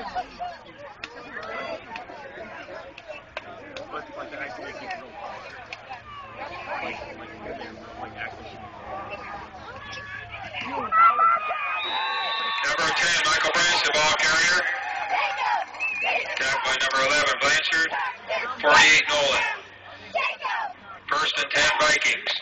But the isolation is real hard. Like access. Number 10, Michael Branch, the ball carrier. Tapped by number 11, Blanchard. 48, Nolan. First and 10, Vikings.